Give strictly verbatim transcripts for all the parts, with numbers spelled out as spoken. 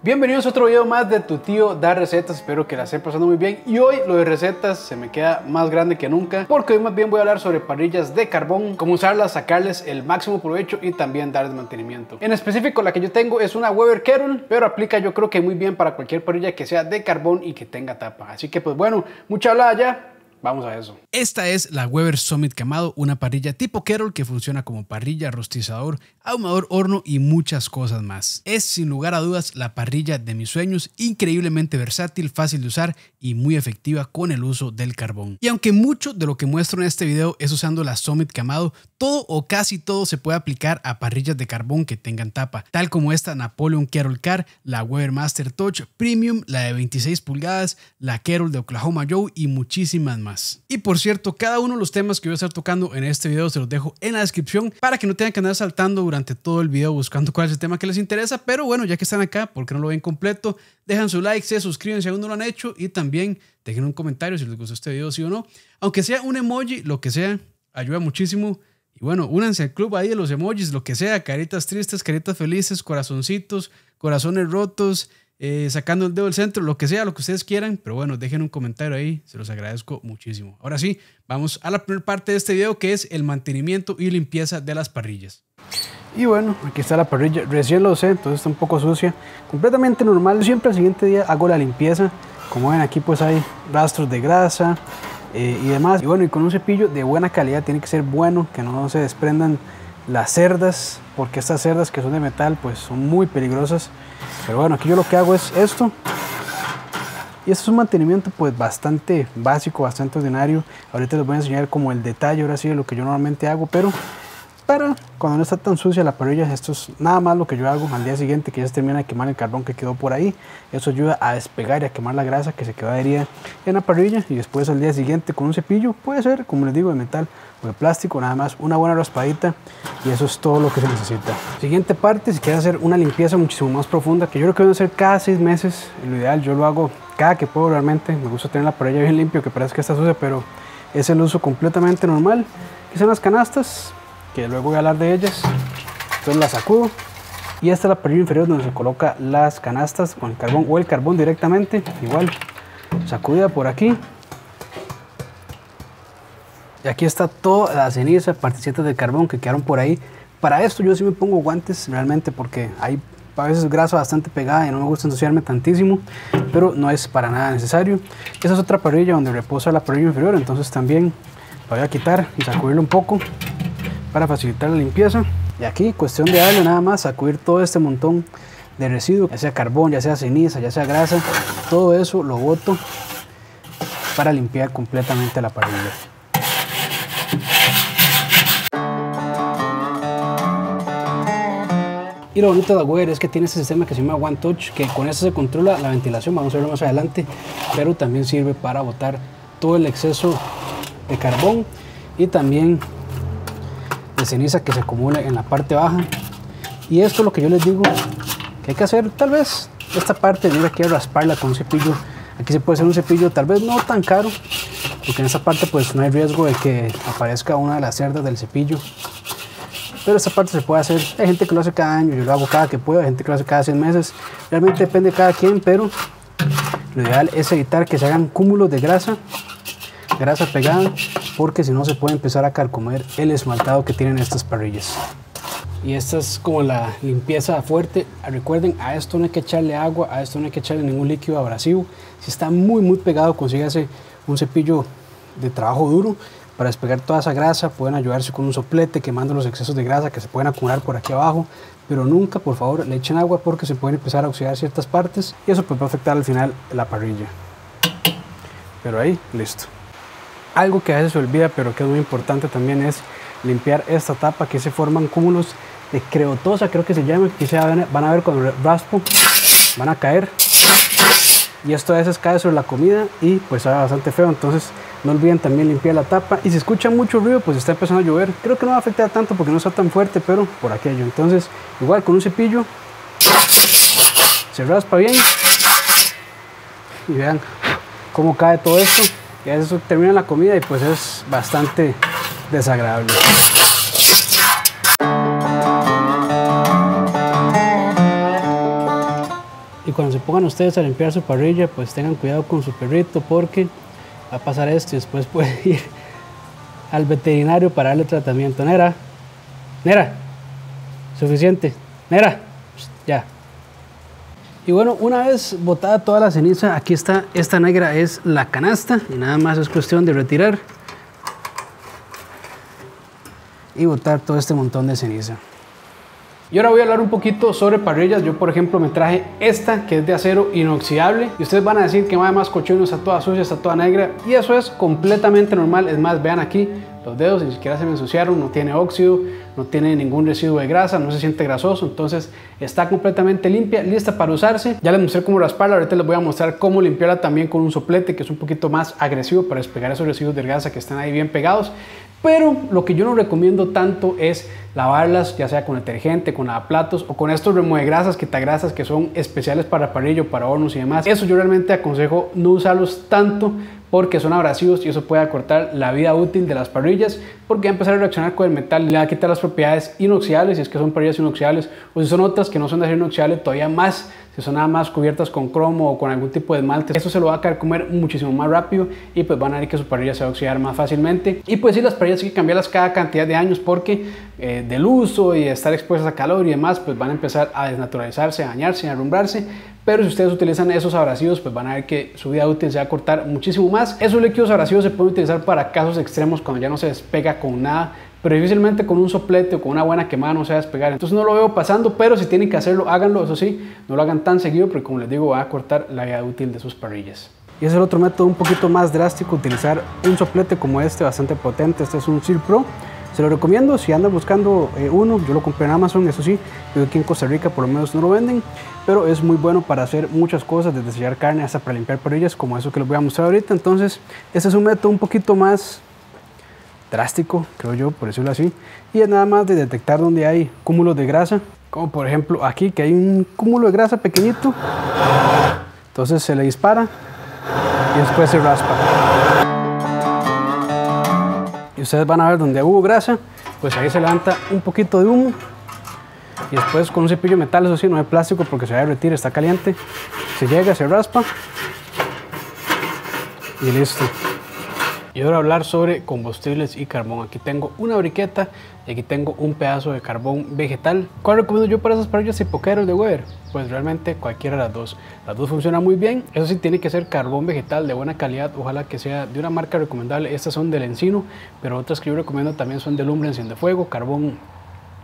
Bienvenidos a otro video más de tu tío da recetas, espero que la esté pasando muy bien. Y hoy lo de recetas se me queda más grande que nunca, porque hoy más bien voy a hablar sobre parrillas de carbón, cómo usarlas, sacarles el máximo provecho y también darles mantenimiento. En específico la que yo tengo es una Weber Kettle, pero aplica yo creo que muy bien para cualquier parrilla que sea de carbón y que tenga tapa. Así que pues bueno, mucha hablada ya. Vamos a eso. Esta es la Weber Summit Kamado, una parrilla tipo kettle que funciona como parrilla, rostizador, ahumador, horno y muchas cosas más. Es sin lugar a dudas la parrilla de mis sueños, increíblemente versátil, fácil de usar y muy efectiva con el uso del carbón. Y aunque mucho de lo que muestro en este video es usando la Summit Kamado, todo o casi todo se puede aplicar a parrillas de carbón que tengan tapa, tal como esta Napoleon Charcoal Grill, la Weber Master Touch Premium, la de veintiséis pulgadas, la Kettle de Oklahoma Joe y muchísimas más. Y por cierto, cada uno de los temas que voy a estar tocando en este video se los dejo en la descripción para que no tengan que andar saltando durante todo el video buscando cuál es el tema que les interesa. Pero bueno, ya que están acá, ¿por qué no lo ven completo? Dejan su like, se suscriben si aún no lo han hecho y también dejen un comentario si les gustó este video, sí o no. Aunque sea un emoji, lo que sea, ayuda muchísimo. Y bueno, únanse al club ahí de los emojis, lo que sea, caritas tristes, caritas felices, corazoncitos, corazones rotos, Eh, sacando el dedo del centro, lo que sea, lo que ustedes quieran, pero bueno, dejen un comentario ahí, se los agradezco muchísimo. Ahora sí, vamos a la primera parte de este video, que es el mantenimiento y limpieza de las parrillas. Y bueno, aquí está la parrilla, recién lo usé, entonces está un poco sucia, completamente normal. Siempre al siguiente día hago la limpieza, como ven aquí pues hay rastros de grasa eh, y demás. Y bueno, y con un cepillo de buena calidad, tiene que ser bueno, que no se desprendan las cerdas, porque estas cerdas que son de metal pues son muy peligrosas. Pero bueno, aquí yo lo que hago es esto, y esto es un mantenimiento pues bastante básico, bastante ordinario. Ahorita les voy a enseñar como el detalle, ahora sí, de lo que yo normalmente hago, pero para cuando no está tan sucia la parrilla, esto es nada más lo que yo hago al día siguiente, que ya se termina de quemar el carbón que quedó por ahí. Eso ayuda a despegar y a quemar la grasa que se quedó adherida en la parrilla, y después al día siguiente con un cepillo, puede ser, como les digo, de metal o de plástico, nada más una buena raspadita y eso es todo lo que se necesita. Siguiente parte, si quieres hacer una limpieza muchísimo más profunda, que yo creo que voy a hacer cada seis meses, lo ideal, yo lo hago cada que puedo realmente, me gusta tener la parrilla bien limpia, que parece que está sucia, pero es el uso completamente normal, que son las canastas, que luego voy a hablar de ellas. Entonces las sacudo y esta es la parrilla inferior donde se coloca las canastas con el carbón o el carbón directamente, igual, sacudida por aquí. Y aquí está toda la ceniza, partecitas de carbón que quedaron por ahí. Para esto yo sí me pongo guantes realmente, porque hay a veces grasa bastante pegada y no me gusta ensuciarme tantísimo, pero no es para nada necesario. Esa es otra parrilla donde reposa la parrilla inferior, entonces también la voy a quitar y sacudirlo un poco para facilitar la limpieza. Y aquí cuestión de darle nada más, sacudir todo este montón de residuo, ya sea carbón, ya sea ceniza, ya sea grasa, todo eso lo boto para limpiar completamente la parrilla. Y lo bonito de la Weber es que tiene este sistema que se llama One Touch, que con esto se controla la ventilación, vamos a verlo más adelante, pero también sirve para botar todo el exceso de carbón y también de ceniza que se acumula en la parte baja. Y esto es lo que yo les digo que hay que hacer, tal vez esta parte de ir aquí a rasparla con un cepillo. Aquí se puede hacer un cepillo tal vez no tan caro, porque en esta parte pues no hay riesgo de que aparezca una de las cerdas del cepillo. Pero esta parte se puede hacer, hay gente que lo hace cada año, yo lo hago cada que puedo, hay gente que lo hace cada seis meses, realmente depende de cada quien, pero lo ideal es evitar que se hagan cúmulos de grasa, grasa pegada, porque si no se puede empezar a carcomer el esmaltado que tienen estas parrillas. Y esta es como la limpieza fuerte. Recuerden, a esto no hay que echarle agua, a esto no hay que echarle ningún líquido abrasivo. Si está muy muy pegado, consígase un cepillo de trabajo duro para despegar toda esa grasa. Pueden ayudarse con un soplete quemando los excesos de grasa que se pueden acumular por aquí abajo, pero nunca por favor le echen agua, porque se pueden empezar a oxidar ciertas partes y eso puede afectar al final la parrilla. Pero ahí, listo. Algo que a veces se olvida, pero que es muy importante también, es limpiar esta tapa, que se forman cúmulos de creotosa, creo que se llama, que se van a ver cuando raspo, van a caer. Y esto a veces cae sobre la comida y pues sabe bastante feo, entonces no olviden también limpiar la tapa. Y si escucha mucho ruido, pues está empezando a llover, creo que no va a afectar tanto porque no está tan fuerte, pero por aquello, entonces igual con un cepillo se raspa bien y vean cómo cae todo esto, y a veces termina la comida y pues es bastante desagradable. y cuando se pongan ustedes a limpiar su parrilla, pues tengan cuidado con su perrito, porque va a pasar esto y después puede ir al veterinario para darle tratamiento. Nera, Nera, suficiente, Nera, ya. Y bueno, una vez botada toda la ceniza, aquí está, esta negra es la canasta y nada más es cuestión de retirar y botar todo este montón de ceniza. Y ahora voy a hablar un poquito sobre parrillas. Yo, por ejemplo, me traje esta que es de acero inoxidable. Y ustedes van a decir que más más cochino, está toda sucia, está toda negra. Y eso es completamente normal. Es más, vean aquí los dedos, ni siquiera se me ensuciaron, no tiene óxido, no tiene ningún residuo de grasa, no se siente grasoso. Entonces está completamente limpia, lista para usarse. Ya les mostré cómo rasparla, ahorita les voy a mostrar cómo limpiarla también con un soplete, que es un poquito más agresivo para despegar esos residuos de grasa que están ahí bien pegados. Pero lo que yo no recomiendo tanto es lavarlas, ya sea con detergente, con lavaplatos o con estos remuegrasas, quitagrasas que son especiales para parrillo, para hornos y demás. Eso yo realmente aconsejo no usarlos tanto, porque son abrasivos y eso puede acortar la vida útil de las parrillas, porque va a empezar a reaccionar con el metal, le va a quitar las propiedades inoxidables, si es que son parrillas inoxidables, o si son otras que no son de acero inoxidable, todavía más, si son nada más cubiertas con cromo o con algún tipo de esmalte. Eso se lo va a carcomer muchísimo más rápido y pues van a ver que su parrilla se va a oxidar más fácilmente. Y pues sí, las parrillas hay que cambiarlas cada cantidad de años, porque eh, del uso y de estar expuestas a calor y demás, pues van a empezar a desnaturalizarse, a dañarse, a arrumbrarse. Pero si ustedes utilizan esos abrasivos, pues van a ver que su vida útil se va a cortar muchísimo más. Esos líquidos abrasivos se pueden utilizar para casos extremos, cuando ya no se despega con nada, pero difícilmente con un soplete o con una buena quemada no se va a despegar. Entonces no lo veo pasando, pero si tienen que hacerlo, háganlo. Eso sí, no lo hagan tan seguido, porque como les digo, va a cortar la vida útil de sus parrillas. Y ese es el otro método un poquito más drástico, utilizar un soplete como este, bastante potente. Este es un Sil Pro. Se lo recomiendo si andan buscando eh, uno. Yo lo compré en Amazon, eso sí, yo aquí en Costa Rica por lo menos no lo venden, pero es muy bueno para hacer muchas cosas, desde sellar carne hasta para limpiar parrillas, como eso que les voy a mostrar ahorita. Entonces, este es un método un poquito más drástico, creo yo, por decirlo así, y es nada más de detectar donde hay cúmulos de grasa, como por ejemplo aquí, que hay un cúmulo de grasa pequeñito, entonces se le dispara y después se raspa. Y ustedes van a ver donde hubo grasa, pues ahí se levanta un poquito de humo. Y después con un cepillo de metal, eso sí, no de plástico, porque se va a derretir, está caliente. Se llega, se raspa y listo. Y ahora hablar sobre combustibles y carbón. Aquí tengo una briqueta y aquí tengo un pedazo de carbón vegetal. ¿Cuál recomiendo yo para esas parrillas y poqueros de Weber? Pues realmente cualquiera de las dos. Las dos funcionan muy bien. Eso sí, tiene que ser carbón vegetal de buena calidad. Ojalá que sea de una marca recomendable. Estas son del Encino, pero otras que yo recomiendo también son de Lumbre, Enciende Fuego, carbón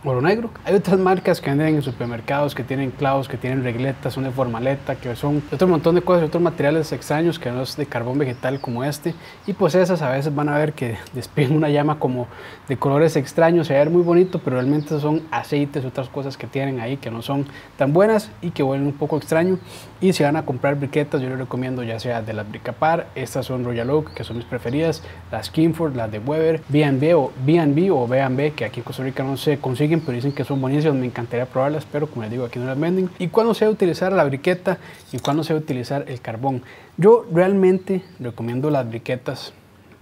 oro negro. Hay otras marcas que venden en supermercados, que tienen clavos, que tienen regletas, una formaleta, que son otro montón de cosas, otros materiales extraños que no es de carbón vegetal como este. Y pues esas a veces van a ver que despiden una llama como de colores extraños, se va a ver muy bonito, pero realmente son aceites, otras cosas que tienen ahí que no son tan buenas y que huelen un poco extraño. Y si van a comprar briquetas, yo les recomiendo ya sea de las Bricapar, estas son Royal Oak, que son mis preferidas, las Kingford, las de Weber, B and B o B and B o B and B, que aquí en Costa Rica no se consiguen, pero dicen que son buenísimas, me encantaría probarlas, pero como les digo, aquí no las venden. ¿Y cuándo se va a utilizar la briqueta y cuándo se va a utilizar el carbón? Yo realmente recomiendo las briquetas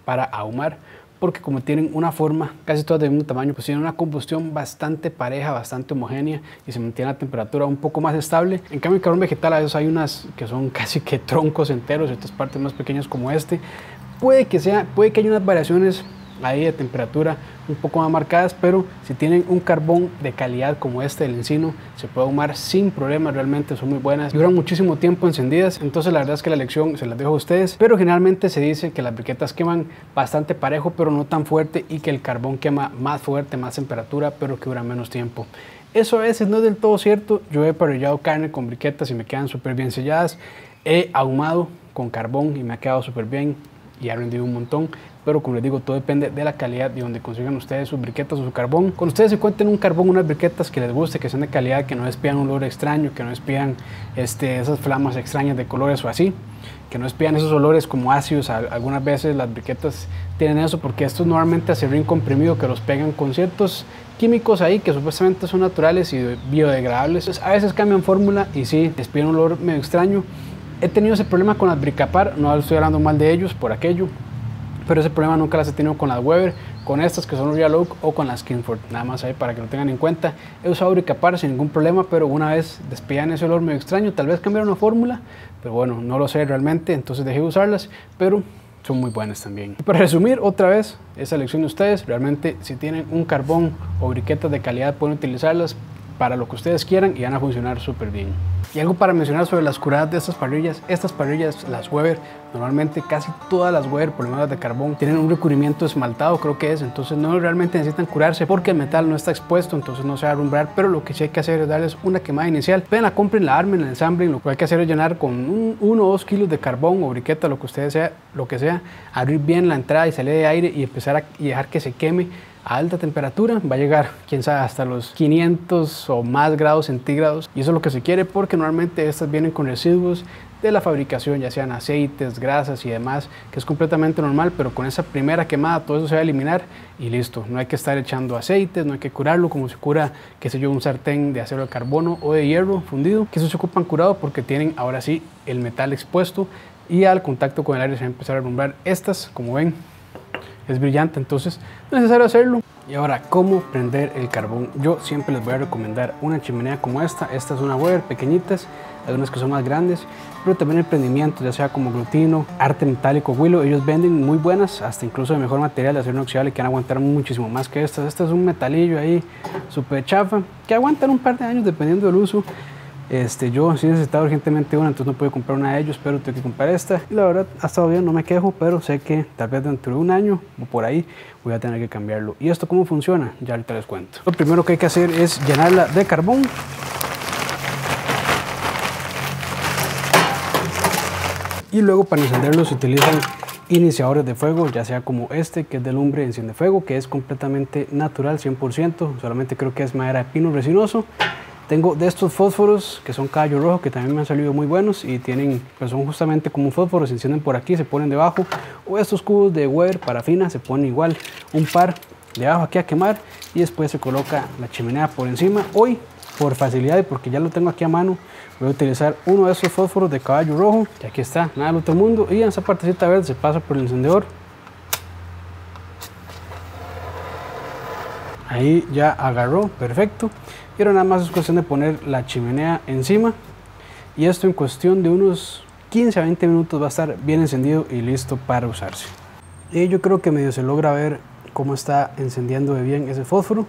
para ahumar, porque como tienen una forma, casi todas del mismo tamaño, pues tienen una combustión bastante pareja, bastante homogénea y se mantiene la temperatura un poco más estable. En cambio, el carbón vegetal, a veces hay unas que son casi que troncos enteros y otras partes más pequeñas como este. Puede que sea, puede que haya unas variaciones ahí de temperatura un poco más marcadas, pero si tienen un carbón de calidad como este del Encino, se puede ahumar sin problemas. Realmente son muy buenas, duran muchísimo tiempo encendidas, entonces la verdad es que la elección se las dejo a ustedes. Pero generalmente se dice que las briquetas queman bastante parejo, pero no tan fuerte, y que el carbón quema más fuerte, más temperatura, pero que dura menos tiempo. Eso a veces no es del todo cierto. Yo he parrillado carne con briquetas y me quedan súper bien selladas, he ahumado con carbón y me ha quedado súper bien y ha rendido un montón. Pero como les digo, todo depende de la calidad de donde consigan ustedes sus briquetas o su carbón. Cuando ustedes se encuentren un carbón, unas briquetas que les guste, que sean de calidad, que no despidan un olor extraño, que no despidan este, esas flamas extrañas de colores o así, que no despidan esos olores como ácidos. Algunas veces las briquetas tienen eso, porque estos normalmente acerrín comprimido, que los pegan con ciertos químicos ahí que supuestamente son naturales y biodegradables. Entonces, a veces cambian fórmula y sí, despiden un olor medio extraño. He tenido ese problema con las Bricapar, no estoy hablando mal de ellos por aquello, pero ese problema nunca las he tenido con las Weber. con estas que son Royal Oak o con las Kingford, nada más ahí para que lo tengan en cuenta. He usado Bricapar sin ningún problema, pero una vez despedían ese olor medio extraño, tal vez cambiaron una fórmula, pero bueno, no lo sé realmente, entonces dejé de usarlas, pero son muy buenas también. Para resumir otra vez, esa elección de ustedes, realmente si tienen un carbón o briquetas de calidad pueden utilizarlas para lo que ustedes quieran y van a funcionar súper bien. Y algo para mencionar sobre las curadas de estas parrillas, estas parrillas, las Weber, normalmente casi todas las Weber, por lo menos de carbón, tienen un recubrimiento esmaltado, creo que es, entonces no realmente necesitan curarse porque el metal no está expuesto, entonces no se va a arrumbrar, pero lo que sí hay que hacer es darles una quemada inicial. Ven, la compren, la armen, la ensamblen, lo que hay que hacer es llenar con un, uno o dos kilos de carbón o briqueta, lo que ustedes sea, lo que sea, abrir bien la entrada y salida de aire y empezar a y dejar que se queme a alta temperatura. Va a llegar, quién sabe, hasta los quinientos o más grados centígrados, y eso es lo que se quiere porque normalmente estas vienen con residuos de la fabricación, ya sean aceites, grasas y demás, que es completamente normal, pero con esa primera quemada todo eso se va a eliminar y listo. No hay que estar echando aceites, no hay que curarlo como se cura, qué sé yo, un sartén de acero de carbono o de hierro fundido, que eso se ocupan curado porque tienen ahora sí el metal expuesto y al contacto con el aire se va a empezar a alumbrar. Estas, como ven, es brillante, entonces no es necesario hacerlo. Y ahora, ¿cómo prender el carbón? Yo siempre les voy a recomendar una chimenea como esta. Esta es una Weber, pequeñitas, algunas que son más grandes, pero también emprendimientos, ya sea como Glutino, Arte Metálico, Willow, ellos venden muy buenas, hasta incluso de mejor material de acero inoxidable, que van a aguantar muchísimo más que estas. Este es un metalillo ahí, súper chafa, que aguantan un par de años dependiendo del uso. Este, yo sí necesitaba urgentemente una, entonces no pude comprar una de ellos, pero tengo que comprar esta. Y la verdad, ha estado bien, no me quejo, pero sé que tal vez dentro de un año o por ahí voy a tener que cambiarlo. ¿Y esto cómo funciona? Ya ahorita les cuento. Lo primero que hay que hacer es llenarla de carbón. Y luego para encenderlo se utilizan iniciadores de fuego, ya sea como este, que es de lumbre enciende fuego, que es completamente natural, cien por ciento, solamente creo que es madera de pino resinoso. Tengo de estos fósforos que son callo rojo, que también me han salido muy buenos y tienen, pues son justamente como un fósforo, se encienden por aquí, se ponen debajo. O estos cubos de Weber parafina, se ponen igual un par debajo aquí a quemar y después se coloca la chimenea por encima. Hoy, por facilidad y porque ya lo tengo aquí a mano, voy a utilizar uno de esos fósforos de caballo rojo, que aquí está, nada del otro mundo. Y en esa partecita verde se pasa por el encendedor. Ahí ya agarró, perfecto. Y ahora nada más es cuestión de poner la chimenea encima. Y esto en cuestión de unos quince a veinte minutos va a estar bien encendido y listo para usarse. Y yo creo que medio se logra ver cómo está encendiendo de bien ese fósforo.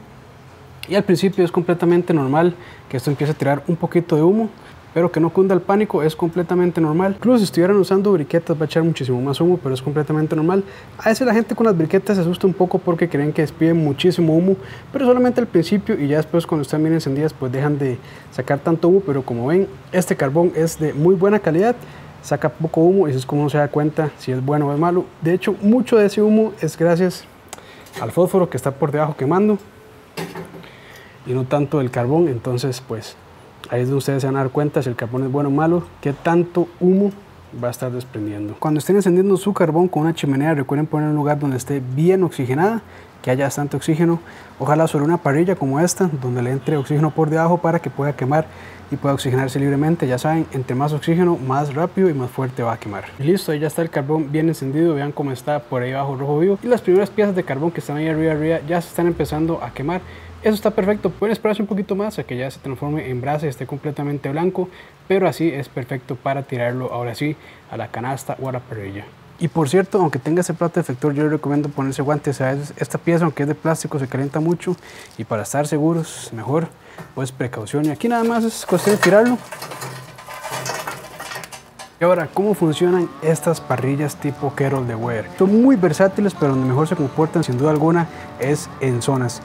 Y al principio es completamente normal que esto empiece a tirar un poquito de humo, pero que no cunda el pánico, es completamente normal. Incluso si estuvieran usando briquetas va a echar muchísimo más humo, pero es completamente normal. A veces la gente con las briquetas se asusta un poco porque creen que despiden muchísimo humo, pero solamente al principio, y ya después cuando están bien encendidas pues dejan de sacar tanto humo, pero como ven, este carbón es de muy buena calidad, saca poco humo y eso es como uno se da cuenta si es bueno o es malo. De hecho, mucho de ese humo es gracias al fósforo que está por debajo quemando y no tanto del carbón, entonces pues ahí es donde ustedes se van a dar cuenta si el carbón es bueno o malo, qué tanto humo va a estar desprendiendo. Cuando estén encendiendo su carbón con una chimenea, recuerden poner un lugar donde esté bien oxigenada, que haya bastante oxígeno, ojalá sobre una parrilla como esta, donde le entre oxígeno por debajo para que pueda quemar y pueda oxigenarse libremente. Ya saben, entre más oxígeno, más rápido y más fuerte va a quemar. Y listo, ahí ya está el carbón bien encendido, vean cómo está por ahí abajo rojo vivo. Y las primeras piezas de carbón que están ahí arriba arriba ya se están empezando a quemar. Eso está perfecto, pueden esperarse un poquito más a que ya se transforme en brasa y esté completamente blanco, pero así es perfecto para tirarlo ahora sí a la canasta o a la parrilla. Y por cierto, aunque tenga ese plato de efector, yo les recomiendo ponerse guantes. A veces esta pieza, aunque es de plástico, se calienta mucho y para estar seguros, mejor, pues precaución. Y aquí nada más es cuestión de tirarlo. Y ahora, ¿cómo funcionan estas parrillas tipo Kettle de Weber? Son muy versátiles, pero donde mejor se comportan sin duda alguna es en zonas.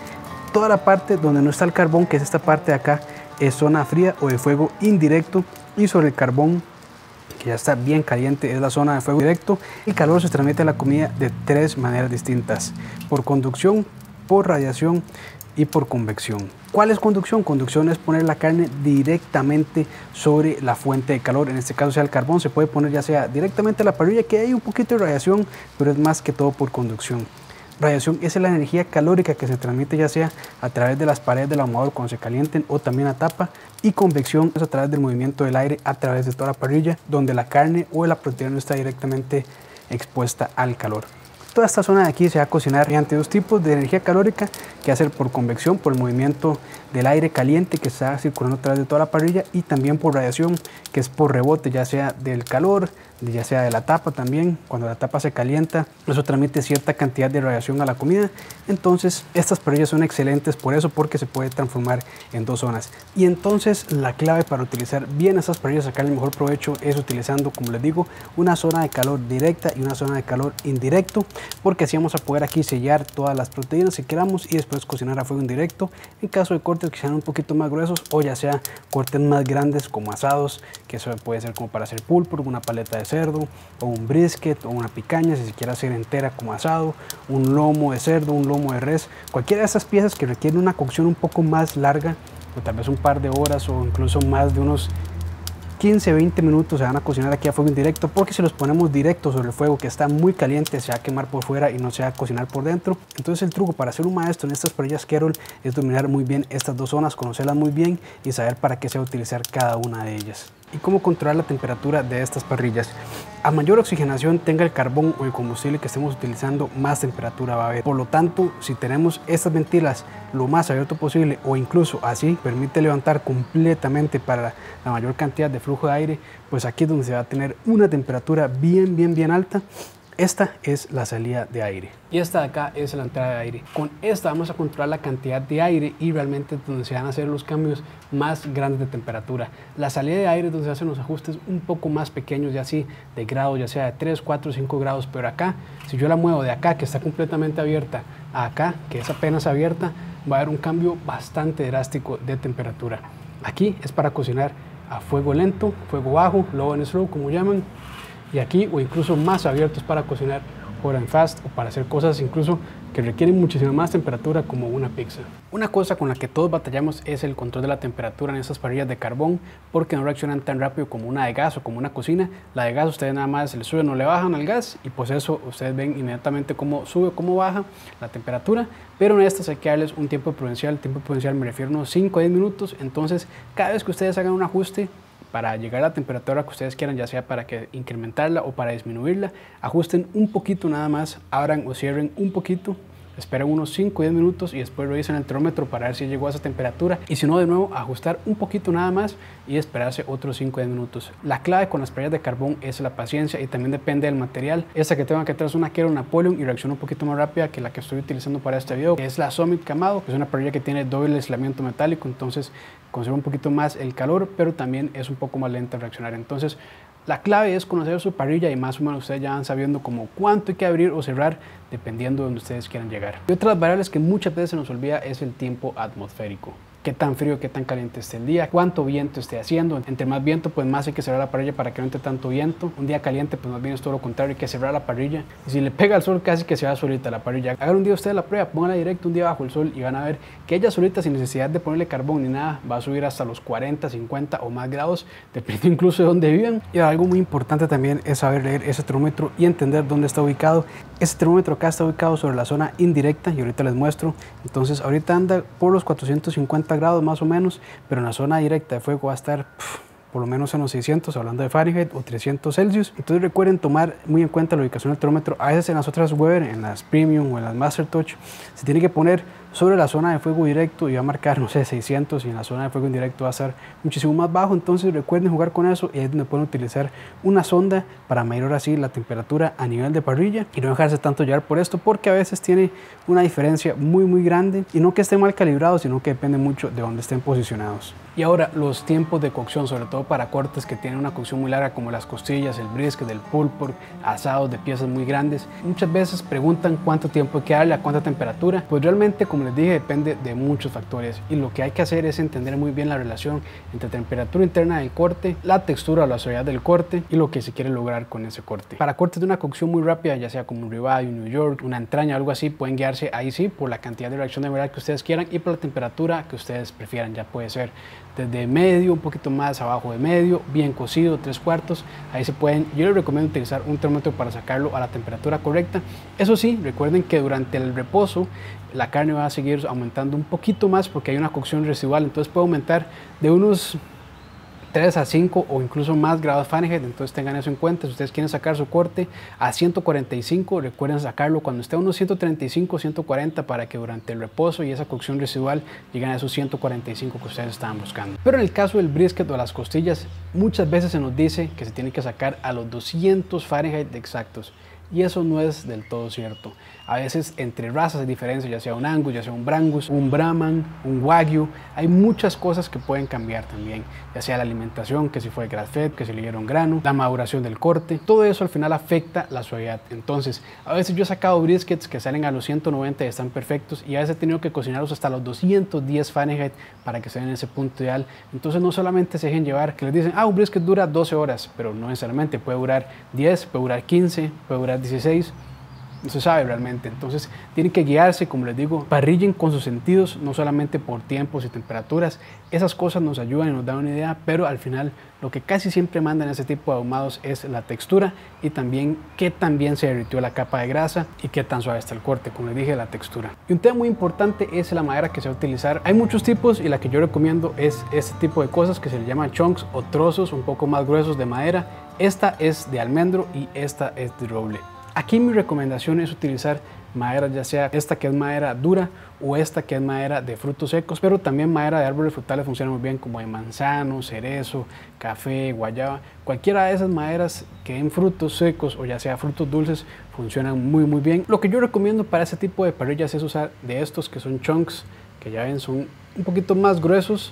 Toda la parte donde no está el carbón, que es esta parte de acá, es zona fría o de fuego indirecto, y sobre el carbón, que ya está bien caliente, es la zona de fuego directo. El calor se transmite a la comida de tres maneras distintas: por conducción, por radiación y por convección. ¿Cuál es conducción? Conducción es poner la carne directamente sobre la fuente de calor, en este caso sea el carbón, se puede poner ya sea directamente a la parrilla, que hay un poquito de radiación, pero es más que todo por conducción. Radiación es la energía calórica que se transmite ya sea a través de las paredes del ahumador cuando se calienten o también a tapa, y convección es a través del movimiento del aire a través de toda la parrilla donde la carne o la proteína no está directamente expuesta al calor. Toda esta zona de aquí se va a cocinar mediante dos tipos de energía calórica, que va a ser por convección, por el movimiento del aire caliente que está circulando a través de toda la parrilla, y también por radiación, que es por rebote, ya sea del calor, ya sea de la tapa también. Cuando la tapa se calienta, eso transmite cierta cantidad de radiación a la comida. Entonces estas parrillas son excelentes por eso, porque se puede transformar en dos zonas. Y entonces la clave para utilizar bien estas parrillas, sacar el mejor provecho, es utilizando, como les digo, una zona de calor directa y una zona de calor indirecto, porque así vamos a poder aquí sellar todas las proteínas que queramos y después cocinar a fuego indirecto en caso de cortes que sean un poquito más gruesos, o ya sea cortes más grandes como asados, que eso puede ser como para hacer pulpo, una paleta de cerdo o un brisket o una picaña si se quiere hacer entera como asado, un lomo de cerdo, un lomo de res, cualquiera de esas piezas que requieren una cocción un poco más larga, o tal vez un par de horas o incluso más de unos quince a veinte minutos, se van a cocinar aquí a fuego indirecto, porque si los ponemos directos sobre el fuego que está muy caliente, se va a quemar por fuera y no se va a cocinar por dentro. Entonces el truco para ser un maestro en estas parrillas Kettle es dominar muy bien estas dos zonas, conocerlas muy bien y saber para qué se va a utilizar cada una de ellas. Y cómo controlar la temperatura de estas parrillas. A mayor oxigenación tenga el carbón o el combustible que estemos utilizando, más temperatura va a haber. Por lo tanto, si tenemos estas ventilas lo más abierto posible, o incluso así, permite levantar completamente para la mayor cantidad de flujo de aire, pues aquí es donde se va a tener una temperatura bien, bien, bien alta. Esta es la salida de aire y esta de acá es la entrada de aire. Con esta vamos a controlar la cantidad de aire y realmente es donde se van a hacer los cambios más grandes de temperatura. La salida de aire es donde se hacen los ajustes un poco más pequeños, ya así de grados, ya sea de tres, cuatro, cinco grados. Pero acá, si yo la muevo de acá, que está completamente abierta, a acá, que es apenas abierta, va a haber un cambio bastante drástico de temperatura. Aquí es para cocinar a fuego lento, fuego bajo, low and slow como llaman, y aquí o incluso más abiertos para cocinar hot and fast, o para hacer cosas incluso que requieren muchísima más temperatura, como una pizza. Una cosa con la que todos batallamos es el control de la temperatura en estas parrillas de carbón, porque no reaccionan tan rápido como una de gas o como una cocina. La de gas ustedes nada más le suben o le bajan al gas y pues eso, ustedes ven inmediatamente cómo sube o cómo baja la temperatura. Pero en estas hay que darles un tiempo prudencial. El tiempo prudencial me refiero a unos cinco a diez minutos. Entonces cada vez que ustedes hagan un ajuste para llegar a la temperatura que ustedes quieran, ya sea para que incrementarla o para disminuirla, ajusten un poquito nada más, abran o cierren un poquito, esperen unos cinco a diez minutos y después revisen el termómetro para ver si llegó a esa temperatura, y si no, de nuevo ajustar un poquito nada más y esperarse otros cinco a diez minutos. La clave con las parrillas de carbón es la paciencia, y también depende del material. Esta que tengo que traer es una Kettle Napoleon y reacciona un poquito más rápida que la que estoy utilizando para este video, que es la Summit Kamado, que es una parrilla que tiene doble aislamiento metálico, entonces conserva un poquito más el calor, pero también es un poco más lenta en reaccionar. Entonces la clave es conocer su parrilla, y más o menos ustedes ya van sabiendo como cuánto hay que abrir o cerrar dependiendo de donde ustedes quieran llegar. Y otras variables que muchas veces se nos olvida es el tiempo atmosférico. Qué tan frío, qué tan caliente esté el día, cuánto viento esté haciendo. Entre más viento, pues más hay que cerrar la parrilla para que no entre tanto viento. Un día caliente, pues más bien es todo lo contrario, hay que cerrar la parrilla. Y si le pega el sol, casi que se va solita la parrilla. Hagan un día ustedes la prueba, pónganla directo un día bajo el sol y van a ver que ella solita, sin necesidad de ponerle carbón ni nada, va a subir hasta los cuarenta, cincuenta o más grados, depende incluso de dónde vivan. Y algo muy importante también es saber leer ese termómetro y entender dónde está ubicado. Este termómetro acá está ubicado sobre la zona indirecta y ahorita les muestro. Entonces ahorita anda por los cuatrocientos cincuenta grados más o menos, pero en la zona directa de fuego va a estar pff, por lo menos en los seiscientos, hablando de Fahrenheit, o trescientos Celsius. Entonces recuerden tomar muy en cuenta la ubicación del termómetro. A veces en las otras Weber, en las Premium o en las Master Touch, se tiene que poner sobre la zona de fuego directo y va a marcar, no sé, seiscientos, y en la zona de fuego indirecto va a estar muchísimo más bajo. Entonces recuerden jugar con eso, y es donde pueden utilizar una sonda para medir ahora sí la temperatura a nivel de parrilla y no dejarse tanto llevar por esto, porque a veces tiene una diferencia muy muy grande, y no que esté mal calibrado, sino que depende mucho de dónde estén posicionados. Y ahora los tiempos de cocción, sobre todo para cortes que tienen una cocción muy larga, como las costillas, el brisket, el pulpo, asados de piezas muy grandes. Muchas veces preguntan cuánto tiempo hay que darle, a cuánta temperatura. Pues realmente, como les dije, depende de muchos factores, y lo que hay que hacer es entender muy bien la relación entre temperatura interna del corte, la textura o la suavidad del corte y lo que se quiere lograr con ese corte. Para cortes de una cocción muy rápida, ya sea como un ribeye, un New York, una entraña, algo así, pueden guiarse ahí sí por la cantidad de reacción de verdad que ustedes quieran y por la temperatura que ustedes prefieran. Ya puede ser desde medio, un poquito más abajo de medio, bien cocido, tres cuartos, ahí se pueden. Yo les recomiendo utilizar un termómetro para sacarlo a la temperatura correcta. Eso sí, recuerden que durante el reposo la carne va a seguir aumentando un poquito más porque hay una cocción residual, entonces puede aumentar de unos tres a cinco o incluso más grados Fahrenheit, entonces tengan eso en cuenta. Si ustedes quieren sacar su corte a ciento cuarenta y cinco, recuerden sacarlo cuando esté a unos ciento treinta y cinco, ciento cuarenta para que durante el reposo y esa cocción residual lleguen a esos ciento cuarenta y cinco que ustedes estaban buscando. Pero en el caso del brisket o las costillas, muchas veces se nos dice que se tiene que sacar a los doscientos Fahrenheit exactos. Y eso no es del todo cierto. A veces entre razas hay diferencia, ya sea un Angus, ya sea un Brangus, un Brahman, un Wagyu. Hay muchas cosas que pueden cambiar también, ya sea la alimentación, que si fue grass fed, que si le dieron grano, la maduración del corte. Todo eso al final afecta la suavidad. Entonces, a veces yo he sacado briskets que salen a los ciento noventa y están perfectos, y a veces he tenido que cocinarlos hasta los doscientos diez Fahrenheit para que estén en ese punto ideal. Entonces no solamente se dejen llevar que les dicen, ah, un brisket dura doce horas, pero no necesariamente, puede durar diez, puede durar quince, puede durar dieciséis, no se sabe realmente. Entonces tienen que guiarse, como les digo, parrillen con sus sentidos, no solamente por tiempos y temperaturas. Esas cosas nos ayudan y nos dan una idea, pero al final lo que casi siempre mandan este tipo de ahumados es la textura y también qué tan bien se derritió la capa de grasa y qué tan suave está el corte, como les dije, la textura. Y un tema muy importante es la madera que se va a utilizar. Hay muchos tipos y la que yo recomiendo es este tipo de cosas que se le llaman chunks o trozos un poco más gruesos de madera. Esta es de almendro y esta es de roble. Aquí mi recomendación es utilizar madera, ya sea esta que es madera dura o esta que es madera de frutos secos, pero también madera de árboles frutales funciona muy bien, como de manzano, cerezo, café, guayaba. Cualquiera de esas maderas que den frutos secos o ya sea frutos dulces funcionan muy muy bien. Lo que yo recomiendo para este tipo de parrillas es usar de estos que son chunks, que ya ven son un poquito más gruesos,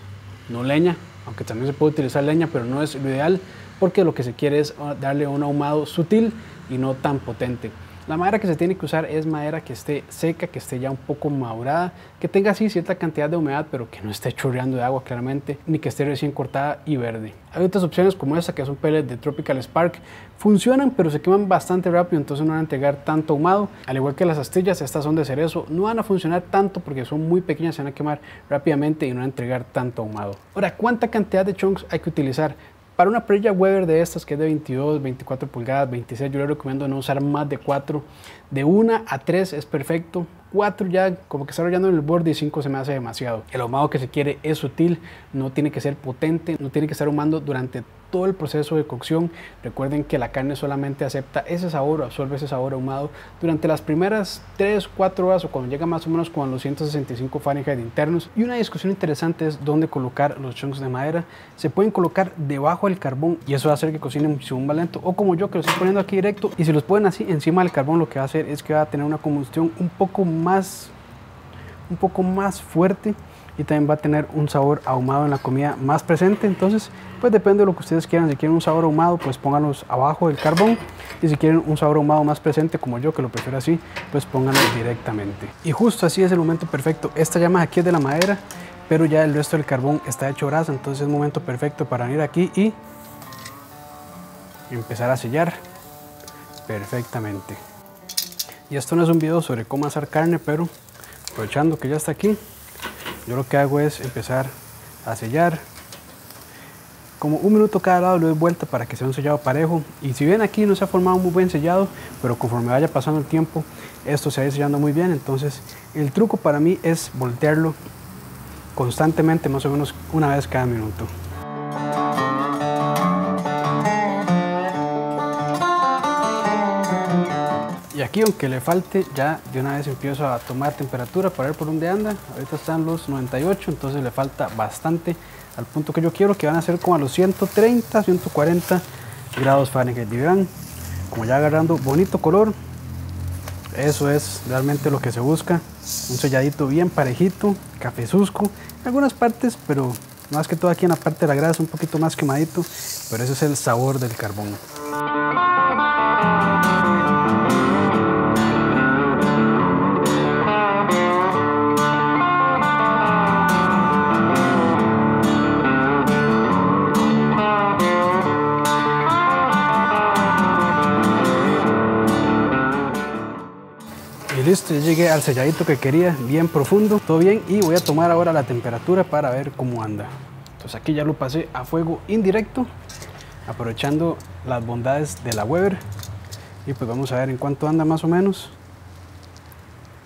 no leña, aunque también se puede utilizar leña, pero no es lo ideal porque lo que se quiere es darle un ahumado sutil y no tan potente. La madera que se tiene que usar es madera que esté seca, que esté ya un poco madurada, que tenga así cierta cantidad de humedad, pero que no esté chorreando de agua claramente, ni que esté recién cortada y verde. Hay otras opciones como esta, que son pellets de Tropical Spark, funcionan pero se queman bastante rápido, entonces no van a entregar tanto ahumado. Al igual que las astillas, estas son de cerezo, no van a funcionar tanto porque son muy pequeñas, se van a quemar rápidamente y no van a entregar tanto ahumado. Ahora, ¿cuánta cantidad de chunks hay que utilizar? Para una parrilla Weber de estas, que es de veintidós, veinticuatro pulgadas, veintiséis, yo le recomiendo no usar más de cuatro. De una a tres es perfecto. cuatro ya como que está rollando en el borde y cinco se me hace demasiado. El ahumado que se quiere es sutil, no tiene que ser potente, no tiene que estar ahumando durante todo el proceso de cocción. Recuerden que la carne solamente acepta ese sabor o absorbe ese sabor ahumado durante las primeras tres, cuatro horas o cuando llega más o menos con los ciento sesenta y cinco Fahrenheit internos. Y una discusión interesante es dónde colocar los chunks de madera. Se pueden colocar debajo del carbón y eso va a hacer que cocine muchísimo más lento, o como yo que los estoy poniendo aquí directo, y si los ponen así encima del carbón lo que va a hacer es que va a tener una combustión un poco más Más, un poco más fuerte y también va a tener un sabor ahumado en la comida más presente. Entonces pues depende de lo que ustedes quieran. Si quieren un sabor ahumado, pues pónganlos abajo del carbón, y si quieren un sabor ahumado más presente, como yo que lo prefiero así, pues pónganlos directamente. Y justo así es el momento perfecto. Esta llama aquí es de la madera, pero ya el resto del carbón está hecho brasa, entonces es el momento perfecto para venir aquí y empezar a sellar perfectamente. Y esto no es un video sobre cómo asar carne, pero aprovechando que ya está aquí, yo lo que hago es empezar a sellar. Como un minuto cada lado lo doy vuelta para que sea un sellado parejo. Y si bien aquí no se ha formado un muy buen sellado, pero conforme vaya pasando el tiempo, esto se va sellando muy bien. Entonces el truco para mí es voltearlo constantemente, más o menos una vez cada minuto. Y aquí, aunque le falte, ya de una vez empiezo a tomar temperatura para ver por dónde anda. Ahorita están los noventa y ocho, entonces le falta bastante al punto que yo quiero, que van a ser como a los ciento treinta, ciento cuarenta grados Fahrenheit. Y vean, como ya agarrando bonito color, eso es realmente lo que se busca. Un selladito bien parejito, cafezuzco en algunas partes, pero más que todo aquí en la parte de la grasa, un poquito más quemadito, pero ese es el sabor del carbón. Listo, ya llegué al selladito que quería, bien profundo, todo bien, y voy a tomar ahora la temperatura para ver cómo anda. Entonces aquí ya lo pasé a fuego indirecto, aprovechando las bondades de la Weber, y pues vamos a ver en cuánto anda más o menos.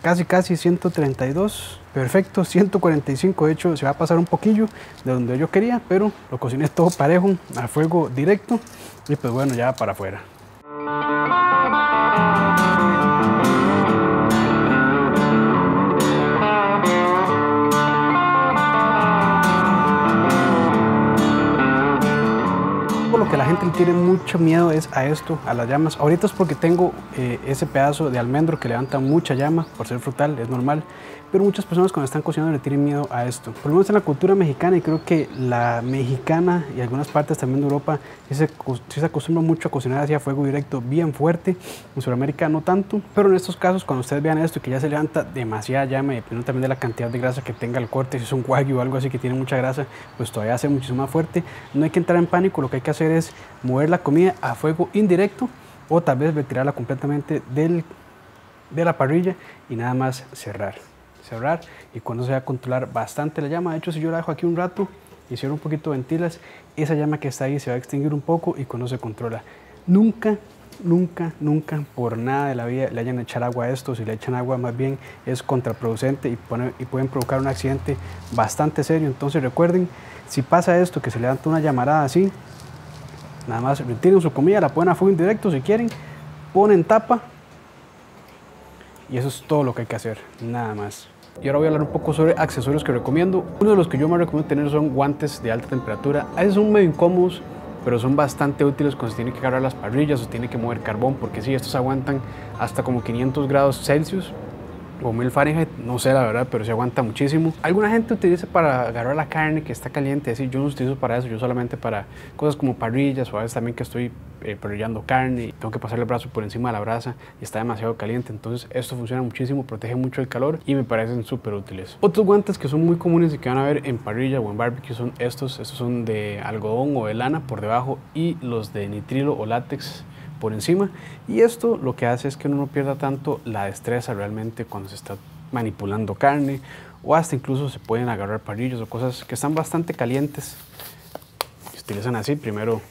Casi casi ciento treinta y dos, perfecto, ciento cuarenta y cinco, de hecho se va a pasar un poquillo de donde yo quería, pero lo cociné todo parejo, a fuego directo, y pues bueno, ya para afuera. Lo que la gente tiene mucho miedo es a esto, a las llamas. Ahorita es porque tengo eh, ese pedazo de almendro que levanta mucha llama, por ser frutal, es normal, pero muchas personas cuando están cocinando le tienen miedo a esto. Por lo menos en la cultura mexicana, y creo que la mexicana y algunas partes también de Europa sí se, sí se acostumbra mucho a cocinar hacia fuego directo bien fuerte, en Sudamérica no tanto, pero en estos casos cuando ustedes vean esto que ya se levanta demasiada llama, y dependiendo también de la cantidad de grasa que tenga el corte, si es un wagyu o algo así que tiene mucha grasa, pues todavía hace muchísimo más fuerte. No hay que entrar en pánico, lo que hay que hacer es mover la comida a fuego indirecto o tal vez retirarla completamente del, de la parrilla y nada más cerrar, cerrar y cuando se va a controlar bastante la llama. De hecho, si yo la dejo aquí un rato y cierro un poquito ventilas, esa llama que está ahí se va a extinguir un poco y cuando se controla. Nunca, nunca, nunca por nada de la vida le hayan echar agua a esto. Si le echan agua más bien es contraproducente y, pone, y pueden provocar un accidente bastante serio. Entonces recuerden, si pasa esto que se levanta una llamarada así, nada más retiren su comida, la ponen a fuego indirecto si quieren, ponen tapa y eso es todo lo que hay que hacer, nada más. Y ahora voy a hablar un poco sobre accesorios que recomiendo. Uno de los que yo más recomiendo tener son guantes de alta temperatura. A veces son medio incómodos, pero son bastante útiles cuando se tienen que cargar las parrillas o tiene que mover carbón, porque sí, estos aguantan hasta como quinientos grados Celsius o mil Fahrenheit, no sé la verdad, pero se aguanta muchísimo. Alguna gente utiliza para agarrar la carne que está caliente, es decir, yo no utilizo para eso, yo solamente para cosas como parrillas o a veces también que estoy eh, parrillando carne y tengo que pasar el brazo por encima de la brasa y está demasiado caliente, entonces esto funciona muchísimo, protege mucho el calor y me parecen súper útiles. Otros guantes que son muy comunes y que van a ver en parrilla o en barbecue son estos, estos son de algodón o de lana por debajo y los de nitrilo o látex por encima, y esto lo que hace es que uno no pierda tanto la destreza realmente cuando se está manipulando carne o hasta incluso se pueden agarrar parrillos o cosas que están bastante calientes. Se utilizan así, primero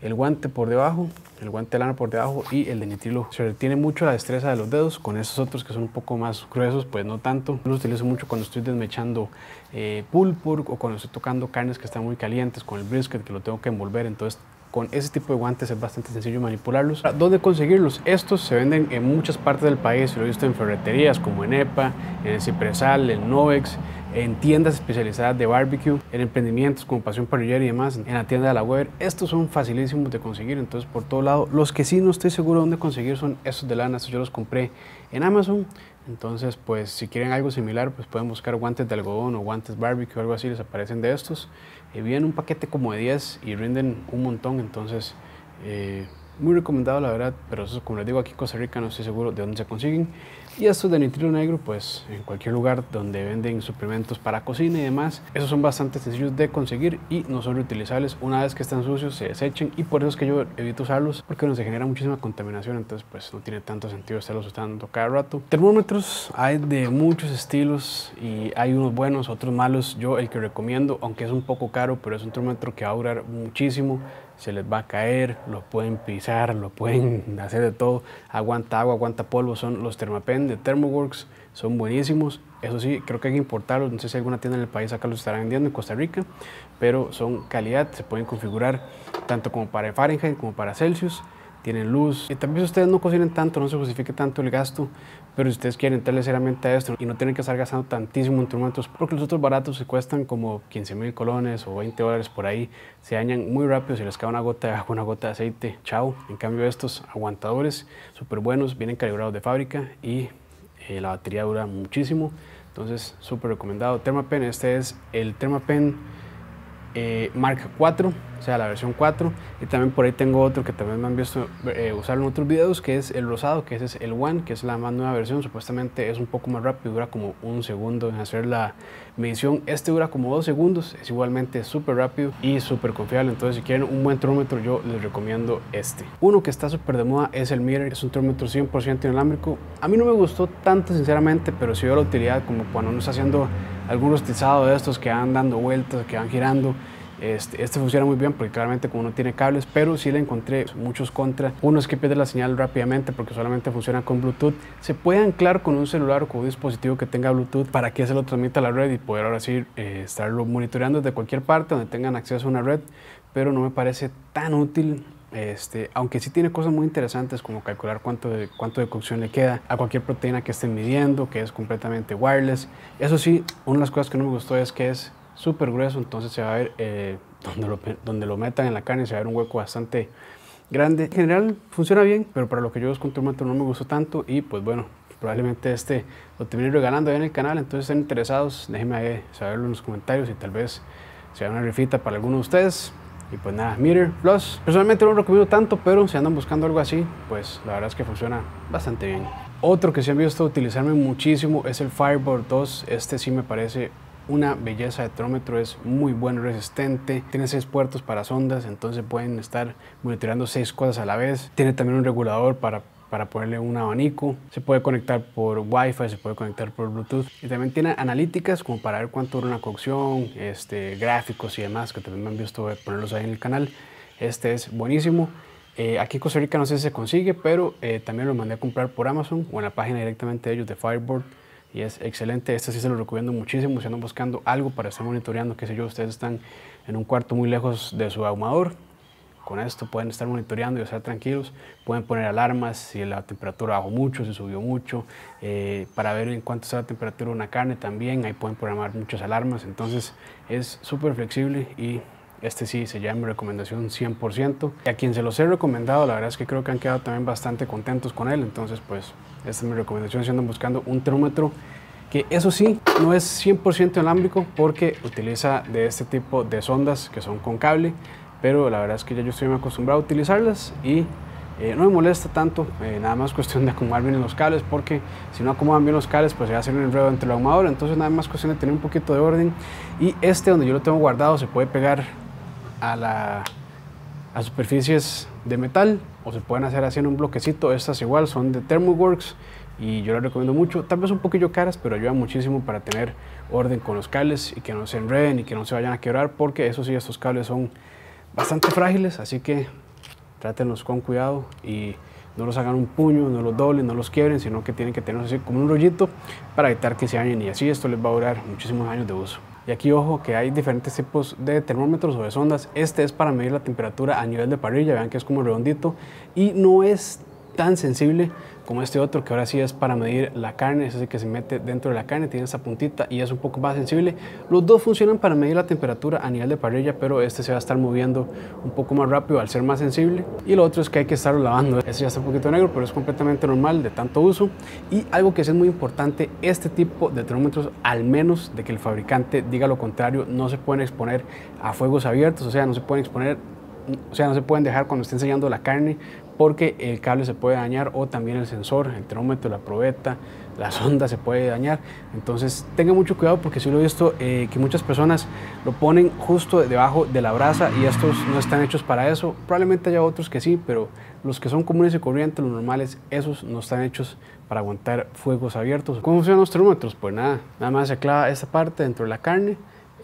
el guante por debajo, el guante de lana por debajo y el de nitrilo. Se retiene mucho la destreza de los dedos, con esos otros que son un poco más gruesos pues no tanto. Los utilizo mucho cuando estoy desmechando eh, pulpo o cuando estoy tocando carnes que están muy calientes con el brisket que lo tengo que envolver, entonces con ese tipo de guantes es bastante sencillo manipularlos. ¿Dónde conseguirlos? Estos se venden en muchas partes del país, lo he visto en ferreterías como en E P A, en el Cipresal, en Novex, en tiendas especializadas de barbecue, en emprendimientos como Pasión Parrillera y demás, en la tienda de la Weber. Estos son facilísimos de conseguir, entonces por todo lado. Los que sí no estoy seguro dónde conseguir son estos de lana, estos yo los compré en Amazon. Entonces, pues si quieren algo similar, pues pueden buscar guantes de algodón o guantes barbecue o algo así, les aparecen de estos. Eh, vienen un paquete como de diez y rinden un montón, entonces eh, muy recomendado la verdad, pero eso, como les digo, aquí en Costa Rica no estoy seguro de dónde se consiguen. Y estos de nitrilo negro, pues en cualquier lugar donde venden suplementos para cocina y demás. Esos son bastante sencillos de conseguir y no son reutilizables. Una vez que están sucios se desechen y por eso es que yo evito usarlos, porque bueno, se genera muchísima contaminación, entonces pues no tiene tanto sentido estarlos usando cada rato. Termómetros hay de muchos estilos y hay unos buenos, otros malos. Yo el que recomiendo, aunque es un poco caro, pero es un termómetro que va a durar muchísimo. Se les va a caer, lo pueden pisar, lo pueden hacer de todo, aguanta agua, aguanta polvo. Son los Thermapen de Thermoworks, son buenísimos. Eso sí, creo que hay que importarlos, no sé si alguna tienda en el país acá los estará vendiendo en Costa Rica, pero son calidad, se pueden configurar tanto como para Fahrenheit como para Celsius, tienen luz. Y también si ustedes no cocinen tanto, no se justifique tanto el gasto, pero si ustedes quieren entrarle seriamente a esto y no tienen que estar gastando tantísimo en termómetros, porque los otros baratos se cuestan como quince mil colones o veinte dólares por ahí, se dañan muy rápido, si les cae una gota de agua, una gota de aceite, chao. En cambio estos aguantadores súper buenos, vienen calibrados de fábrica y eh, la batería dura muchísimo, entonces súper recomendado. Thermapen, este es el Thermapen Eh, marca cuatro, o sea la versión cuatro, y también por ahí tengo otro que también me han visto eh, usar en otros videos, que es el rosado, que ese es el One, que es la más nueva versión, supuestamente es un poco más rápido, dura como un segundo en hacer la medición, este dura como dos segundos, es igualmente súper rápido y súper confiable, entonces si quieren un buen termómetro yo les recomiendo este. Uno que está súper de moda es el Mirror, es un termómetro cien por ciento inalámbrico, a mí no me gustó tanto sinceramente, pero sí veo la utilidad como cuando uno está haciendo algún rostizado de estos que van dando vueltas, que van girando, Este, este funciona muy bien porque claramente como no tiene cables, pero sí le encontré muchos contras. Uno es que pierde la señal rápidamente porque solamente funciona con Bluetooth. Se puede anclar con un celular o con un dispositivo que tenga Bluetooth para que se lo transmita a la red y poder ahora sí eh, estarlo monitoreando desde cualquier parte donde tengan acceso a una red, pero no me parece tan útil. Este, aunque sí tiene cosas muy interesantes como calcular cuánto de, cuánto de cocción le queda a cualquier proteína que estén midiendo, que es completamente wireless. Eso sí, una de las cosas que no me gustó es que es súper grueso, entonces se va a ver eh, donde, lo, donde lo metan en la carne, se va a ver un hueco bastante grande. En general funciona bien, pero para lo que yo busco un termómetro no me gustó tanto y pues bueno, probablemente este lo termine regalando ahí en el canal. Entonces, si están interesados, déjenme saberlo en los comentarios y tal vez sea una rifita para alguno de ustedes. Y pues nada, Meter Plus, personalmente no lo recomiendo tanto, pero si andan buscando algo así, pues la verdad es que funciona bastante bien. Otro que se han visto utilizarme muchísimo es el Fireboard dos. Este sí me parece una belleza de termómetro, es muy bueno, resistente, tiene seis puertos para sondas, entonces pueden estar monitoreando seis cosas a la vez. Tiene también un regulador para para ponerle un abanico, se puede conectar por Wi-Fi, se puede conectar por Bluetooth y también tiene analíticas como para ver cuánto dura una cocción, este, gráficos y demás que también me han visto ponerlos ahí en el canal. Este es buenísimo. Eh, aquí en Costa Rica no sé si se consigue, pero eh, también lo mandé a comprar por Amazon o en la página directamente de ellos de Fireboard y es excelente. Este sí se lo recomiendo muchísimo si andan buscando algo para estar monitoreando, qué sé yo, ustedes están en un cuarto muy lejos de su ahumador. Con esto pueden estar monitoreando y estar tranquilos, pueden poner alarmas si la temperatura bajó mucho, si subió mucho, eh, para ver en cuánto está la temperatura de una carne también, ahí pueden programar muchas alarmas, entonces es súper flexible y este sí se llama mi recomendación cien por ciento. Y a quien se los he recomendado, la verdad es que creo que han quedado también bastante contentos con él, entonces pues esta es mi recomendación si andan buscando un termómetro que eso sí, no es cien por ciento inalámbrico porque utiliza de este tipo de sondas que son con cable, pero la verdad es que ya yo estoy muy acostumbrado a utilizarlas y eh, no me molesta tanto, eh, nada más cuestión de acomodar bien los cables, porque si no acomodan bien los cables pues se va a hacer un enredo entre el ahumador, entonces nada más cuestión de tener un poquito de orden. Y este donde yo lo tengo guardado se puede pegar a, la, a superficies de metal o se pueden hacer así en un bloquecito. Estas igual son de Thermoworks y yo las recomiendo mucho, tal vez un poquillo caras, pero ayuda muchísimo para tener orden con los cables y que no se enreden y que no se vayan a quebrar, porque eso sí, estos cables son bastante frágiles, así que trátenlos con cuidado y no los hagan un puño, no los doblen, no los quiebren, sino que tienen que tenerlos así como un rollito para evitar que se dañen, y así esto les va a durar muchísimos años de uso. Y aquí ojo que hay diferentes tipos de termómetros o de sondas. Este es para medir la temperatura a nivel de parrilla, vean que es como redondito y no es tan sensible como este otro que ahora sí es para medir la carne, es así que se mete dentro de la carne, tiene esa puntita y es un poco más sensible. Los dos funcionan para medir la temperatura a nivel de parrilla, pero este se va a estar moviendo un poco más rápido al ser más sensible, y lo otro es que hay que estarlo lavando. Este ya está un poquito negro, pero es completamente normal de tanto uso. Y algo que sí es muy importante, este tipo de termómetros, al menos de que el fabricante diga lo contrario, no se pueden exponer a fuegos abiertos, o sea, no se pueden exponer, o sea, no se pueden dejar cuando estén sellando la carne, porque el cable se puede dañar o también el sensor, el termómetro, la probeta, la sonda se puede dañar. Entonces tengan mucho cuidado, porque sí lo he visto eh, que muchas personas lo ponen justo debajo de la brasa y estos no están hechos para eso. Probablemente haya otros que sí, pero los que son comunes y corrientes, los normales, esos no están hechos para aguantar fuegos abiertos. ¿Cómo funcionan los termómetros? Pues nada, nada más se clava esta parte dentro de la carne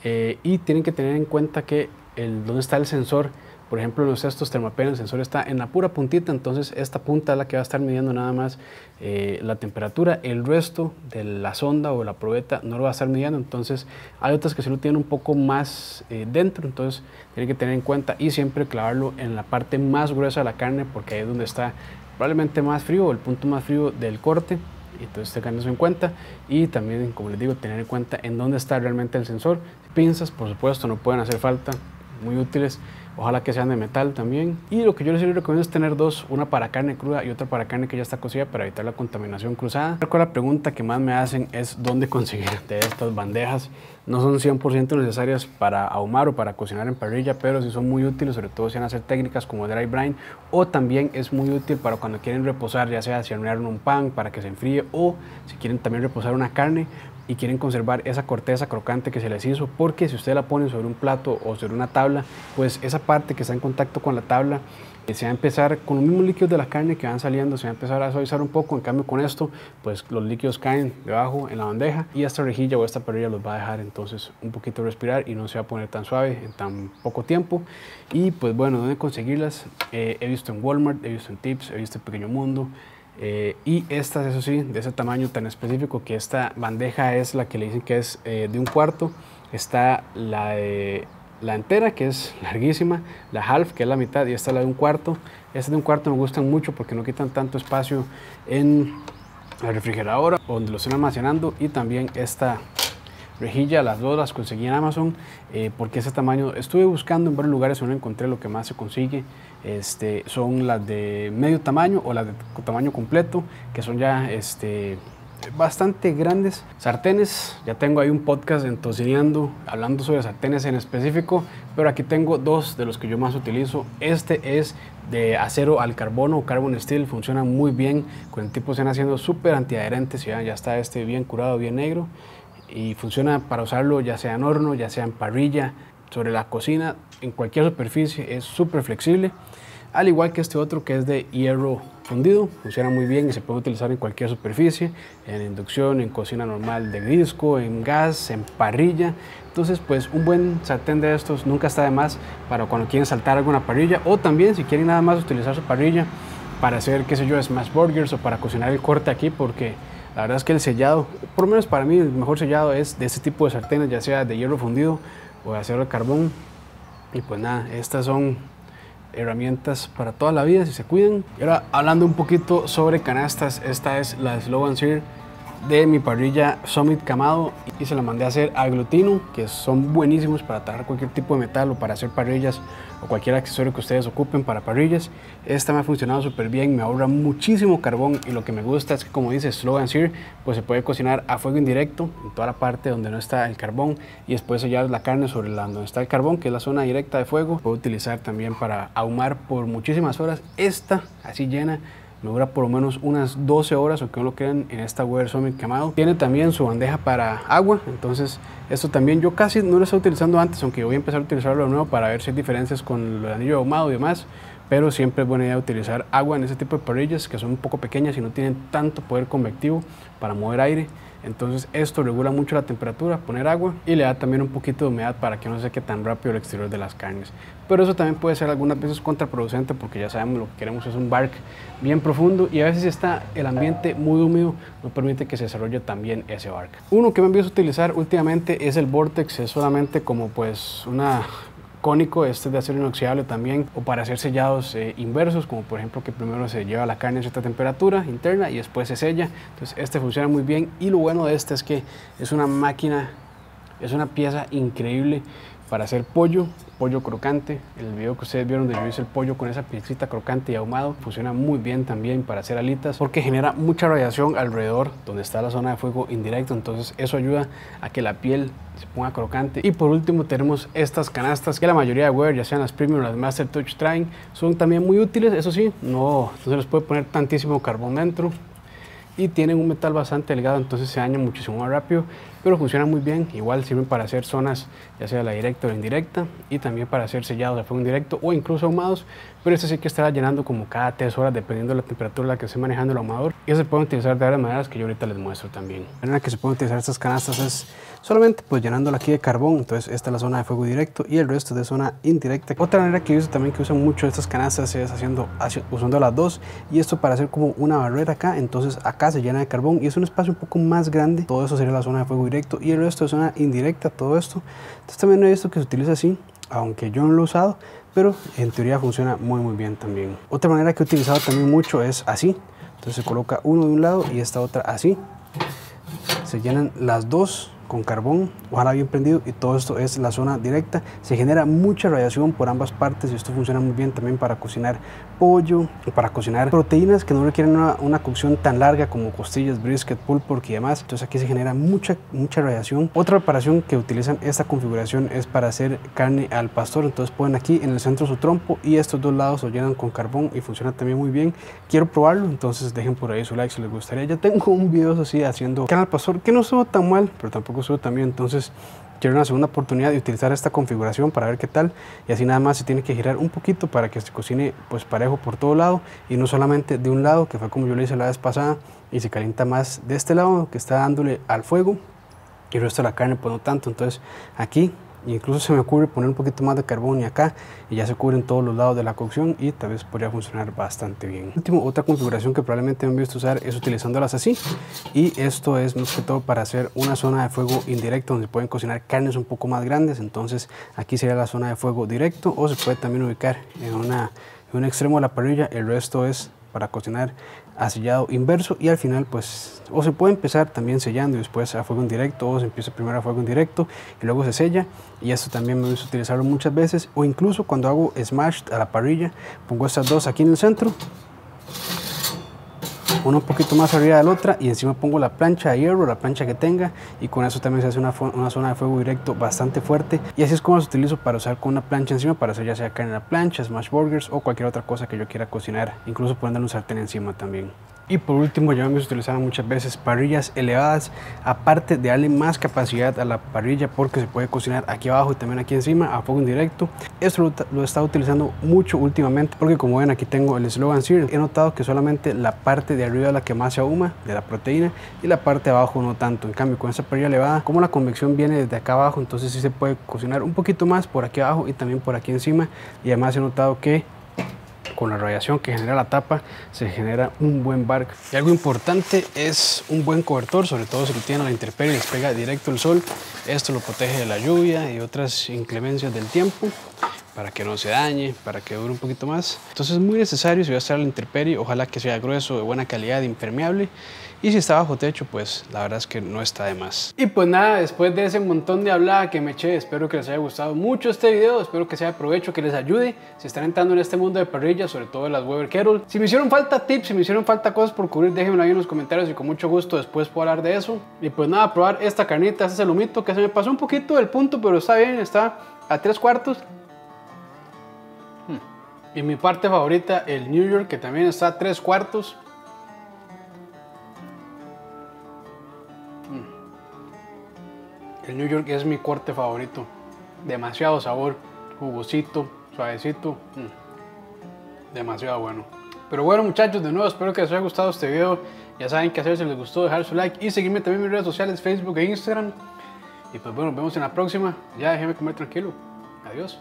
eh, y tienen que tener en cuenta que el, donde está el sensor. Por ejemplo, en los estos Thermapen el sensor está en la pura puntita, entonces esta punta es la que va a estar midiendo nada más eh, la temperatura. El resto de la sonda o la probeta no lo va a estar midiendo, entonces hay otras que sí lo tienen un poco más eh, dentro, entonces tienen que tener en cuenta y siempre clavarlo en la parte más gruesa de la carne, porque ahí es donde está probablemente más frío o el punto más frío del corte. Entonces tengan eso en cuenta, y también, como les digo, tener en cuenta en dónde está realmente el sensor. Pinzas, por supuesto, no pueden hacer falta, muy útiles, ojalá que sean de metal también. Y lo que yo les recomiendo es tener dos, una para carne cruda y otra para carne que ya está cocida, para evitar la contaminación cruzada. Creo que la pregunta que más me hacen es dónde conseguir de estas bandejas. No son cien por ciento necesarias para ahumar o para cocinar en parrilla, pero sí son muy útiles, sobre todo si van a hacer técnicas como dry brine, o también es muy útil para cuando quieren reposar, ya sea si hornearon un pan para que se enfríe, o si quieren también reposar una carne y quieren conservar esa corteza crocante que se les hizo, porque si ustedes la ponen sobre un plato o sobre una tabla, pues esa parte que está en contacto con la tabla Se va a empezar con los mismos líquidos de la carne que van saliendo, se va a empezar a suavizar un poco. En cambio con esto, pues los líquidos caen debajo en la bandeja y esta rejilla o esta parrilla los va a dejar entonces un poquito respirar y no se va a poner tan suave en tan poco tiempo. Y pues bueno, ¿dónde conseguirlas? Eh, he visto en Walmart, he visto en Tips, he visto en Pequeño Mundo. Eh, y estas, eso sí, de ese tamaño tan específico, que esta bandeja es la que le dicen que es eh, de un cuarto. Está la de la entera, que es larguísima, la half, que es la mitad, y esta es la de un cuarto. Estas de un cuarto me gustan mucho porque no quitan tanto espacio en la refrigeradora donde lo están almacenando. Y también esta rejilla, las dos las conseguí en Amazon, eh, porque ese tamaño estuve buscando en varios lugares y no encontré. Lo que más se consigue este, son las de medio tamaño o las de tamaño completo, que son ya este, bastante grandes. Sartenes, ya tengo ahí un podcast en Tocineando hablando sobre sartenes en específico, pero aquí tengo dos de los que yo más utilizo. Este es de acero al carbono, carbon steel, funciona muy bien con el tipo, están haciendo súper antiadherentes. Ya, ya está este bien curado, bien negro, y funciona para usarlo ya sea en horno, ya sea en parrilla, sobre la cocina, en cualquier superficie. Es súper flexible, al igual que este otro que es de hierro fundido. Funciona muy bien y se puede utilizar en cualquier superficie, en inducción, en cocina normal de disco, en gas, en parrilla. Entonces pues un buen sartén de estos nunca está de más para cuando quieren saltar alguna parrilla, o también si quieren nada más utilizar su parrilla para hacer, qué sé yo, smash burgers o para cocinar el corte aquí, porque la verdad es que el sellado, por lo menos para mí, el mejor sellado es de este tipo de sartenes, ya sea de hierro fundido o de acero de carbón. Y pues nada, estas son herramientas para toda la vida si se cuidan. Y ahora, hablando un poquito sobre canastas, esta es la Slow and Sear de mi parrilla Summit Kamado, y se la mandé a hacer a glutino, que son buenísimos para trabajar cualquier tipo de metal o para hacer parrillas o cualquier accesorio que ustedes ocupen para parrillas. Esta me ha funcionado súper bien, me ahorra muchísimo carbón, y lo que me gusta es que, como dice Slow and Sear, pues se puede cocinar a fuego indirecto en toda la parte donde no está el carbón, y después sellar la carne sobre la donde está el carbón, que es la zona directa de fuego. Puedo utilizar también para ahumar por muchísimas horas. Esta así llena me dura por lo menos unas doce horas, aunque no lo crean, en esta Weber Summit Kamado. Tiene también su bandeja para agua, entonces esto también yo casi no lo estaba utilizando antes, aunque voy a empezar a utilizarlo de nuevo para ver si hay diferencias con el anillo de ahumado y demás. Pero siempre es buena idea utilizar agua en este tipo de parrillas que son un poco pequeñas y no tienen tanto poder convectivo para mover aire. Entonces esto regula mucho la temperatura, poner agua, y le da también un poquito de humedad para que no se seque tan rápido el exterior de las carnes. Pero eso también puede ser algunas veces contraproducente, porque ya sabemos lo que queremos es un bark bien profundo, y a veces si está el ambiente muy húmedo no permite que se desarrolle también ese bark. Uno que me empiezo a utilizar últimamente es el Vortex. Es solamente como pues una cónico, este es de acero inoxidable también, o para hacer sellados eh, inversos, como por ejemplo que primero se lleva la carne a cierta temperatura interna y después se sella. Entonces este funciona muy bien, y lo bueno de este es que es una máquina, es una pieza increíble para hacer pollo, pollo crocante. El video que ustedes vieron donde yo hice el pollo con esa piecita crocante y ahumado, funciona muy bien también para hacer alitas, porque genera mucha radiación alrededor donde está la zona de fuego indirecto, entonces eso ayuda a que la piel se ponga crocante. Y por último tenemos estas canastas que la mayoría de Weber, ya sean las Premium o las Master Touch, traen. Son también muy útiles, eso sí, no, no se les puede poner tantísimo carbón dentro, y tienen un metal bastante delgado, entonces se daña muchísimo más rápido, pero funciona muy bien. Igual sirven para hacer zonas, ya sea la directa o la indirecta, y también para hacer sellados a fuego indirecto o incluso ahumados, pero este sí que estará llenando como cada tres horas, dependiendo de la temperatura a la que esté manejando el ahumador, y se pueden utilizar de varias maneras que yo ahorita les muestro también. La manera que se pueden utilizar estas canastas es solamente pues llenándola aquí de carbón, entonces esta es la zona de fuego directo y el resto es de zona indirecta. Otra manera que yo uso también, que usan mucho estas canastas, es haciendo, usando las dos, y esto para hacer como una barrera acá, entonces acá se llena de carbón y es un espacio un poco más grande. Todo eso sería la zona de fuego directo y el resto es zona indirecta, todo esto. Entonces también he visto que se utiliza así, aunque yo no lo he usado, pero en teoría funciona muy muy bien también. Otra manera que he utilizado también mucho es así, entonces se coloca uno de un lado y esta otra así, se llenan las dos con carbón, ojalá bien prendido, y todo esto es la zona directa. Se genera mucha radiación por ambas partes y esto funciona muy bien también para cocinar pollo, para cocinar proteínas que no requieren una, una cocción tan larga, como costillas, brisket, pulled pork y demás. Entonces aquí se genera mucha, mucha radiación. Otra preparación que utilizan esta configuración es para hacer carne al pastor, entonces ponen aquí en el centro su trompo y estos dos lados lo llenan con carbón y funciona también muy bien. Quiero probarlo, entonces dejen por ahí su like si les gustaría. Ya tengo un video así haciendo carne al pastor que no estuvo tan mal, pero tampoco gustó también, entonces quiero una segunda oportunidad de utilizar esta configuración para ver qué tal, y así nada más se tiene que girar un poquito para que se cocine pues parejo por todo lado y no solamente de un lado, que fue como yo le hice la vez pasada, y se calienta más de este lado que está dándole al fuego y el resto de la carne pues no tanto. Entonces aquí incluso se me ocurre poner un poquito más de carbón y acá, y ya se cubren todos los lados de la cocción y tal vez podría funcionar bastante bien. Último, otra configuración que probablemente me han visto usar es utilizándolas así, y esto es más que todo para hacer una zona de fuego indirecto donde pueden cocinar carnes un poco más grandes. Entonces aquí sería la zona de fuego directo, o se puede también ubicar en, una, en un extremo de la parrilla, el resto es para cocinar asillado inverso, y al final pues o se puede empezar también sellando y después a fuego indirecto, o se empieza primero a fuego indirecto y luego se sella, y esto también me gusta utilizarlo muchas veces, o incluso cuando hago smash a la parrilla pongo estas dos aquí en el centro, una un poquito más arriba de la otra, y encima pongo la plancha de hierro, la plancha que tenga, y con eso también se hace una, una zona de fuego directo bastante fuerte, y así es como las utilizo para usar con una plancha encima para hacer ya sea carne en la plancha, smash burgers o cualquier otra cosa que yo quiera cocinar, incluso poniéndole un sartén encima también. Y por último, ya me hemos utilizado muchas veces parrillas elevadas, aparte de darle más capacidad a la parrilla porque se puede cocinar aquí abajo y también aquí encima a fuego indirecto. Esto lo, lo he estado utilizando mucho últimamente porque, como ven, aquí tengo el Slow and Sear. He notado que solamente la parte de arriba es la que más se ahuma de la proteína y la parte de abajo no tanto. En cambio, con esta parrilla elevada, como la convección viene desde acá abajo, entonces sí se puede cocinar un poquito más por aquí abajo y también por aquí encima, y además he notado que con la radiación que genera la tapa se genera un buen barco. Y algo importante es un buen cobertor, sobre todo si lo tienen a la intemperie y les pega directo el sol. Esto lo protege de la lluvia y otras inclemencias del tiempo, para que no se dañe, para que dure un poquito más. Entonces es muy necesario, si va a estar a la intemperie, ojalá que sea grueso, de buena calidad, impermeable. Y si está bajo techo, pues la verdad es que no está de más. Y pues nada, después de ese montón de hablada que me eché, espero que les haya gustado mucho este video, espero que sea de provecho, que les ayude si están entrando en este mundo de parrillas, sobre todo de las Weber Kettle. Si me hicieron falta tips, si me hicieron falta cosas por cubrir, déjenmelo ahí en los comentarios y con mucho gusto después puedo hablar de eso. Y pues nada, probar esta carnita, este es el humito que se me pasó un poquito del punto, pero está bien, está a tres cuartos. Y mi parte favorita, el New York, que también está a tres cuartos. El New York es mi corte favorito, demasiado sabor, jugosito, suavecito, mm. demasiado bueno. Pero bueno, muchachos, de nuevo espero que les haya gustado este video, ya saben qué hacer, si les gustó dejar su like y seguirme también en mis redes sociales, Facebook e Instagram. Y pues bueno, nos vemos en la próxima, ya déjenme comer tranquilo, adiós.